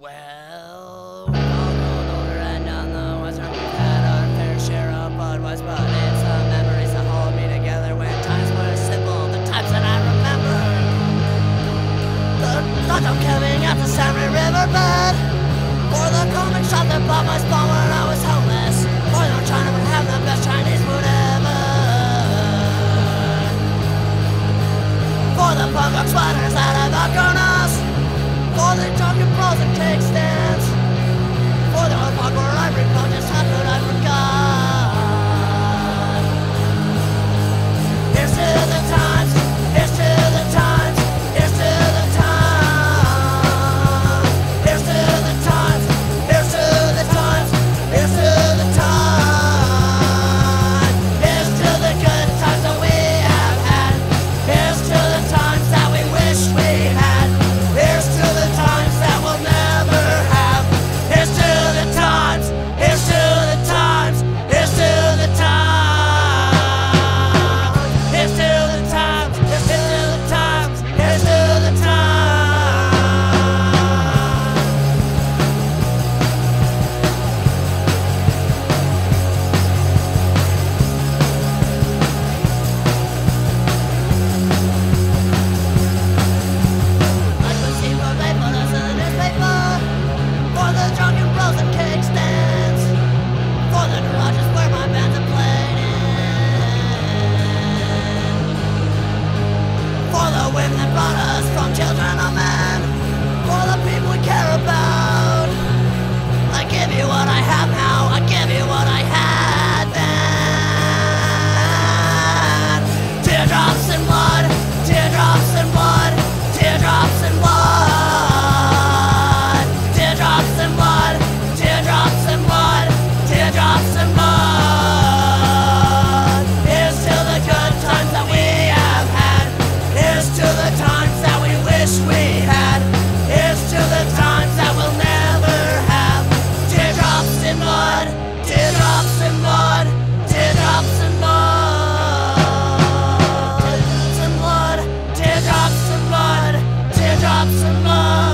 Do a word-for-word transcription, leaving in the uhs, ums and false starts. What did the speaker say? Well, we all got older and none of us have had our fair share of blood was, but it's the memories that hold me together when times were simple, the times that I remember. The thought of coming out the Sammy riverbed, or the comic shop that bought my spawn when I was homeless, or no China would have the best Chinese food ever. For the punk sweaters that have outgrown us, for the drunken bros that take stands, for the old park where I recall just how could I forgot. Here's to the times, here's to the times, here's to the times, here's to the times, here's to the times, here's to the times, here's to the good times that we have had, here's to the times that we wish we had, here's to the times that we'll never have. Here's to the times, here's to the times, here's to the times. Here's to the times, here's to the times, here's to the times. Like the sea where they put us in the newspaper, for the drunken bros and cake stands, for the garages where my bands are played in, for the women that brought us from children of men, for the people we care about. I give you what I have now, I give you what I had then. Teardrops and blood, teardrops and blood, teardrops and blood, teardrops and blood, teardrops and blood, teardrops and blood. Here's to the good times that we have had, here's to the times that we wish we had, here's to the times that we'll never have. Teardrops and blood, teardrops and blood, teardrops and blood, teardrops and blood, teardrops and blood, teardrops and blood.